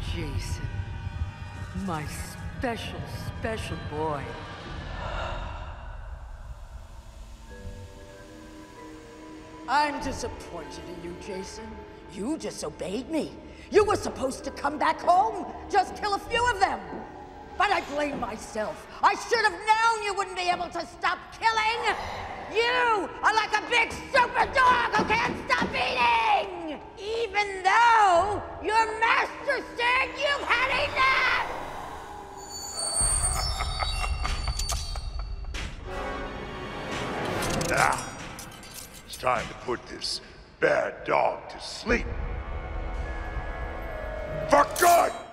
Jason, my special, special boy. I'm disappointed in you, Jason. You disobeyed me. You were supposed to come back home, just kill a few of them. But I blame myself. I should have known you wouldn't be able to stop killing. You are like a big super dog who can't stop eating! Even though your master said you've had enough! Now, it's time to put this bad dog to sleep. For good!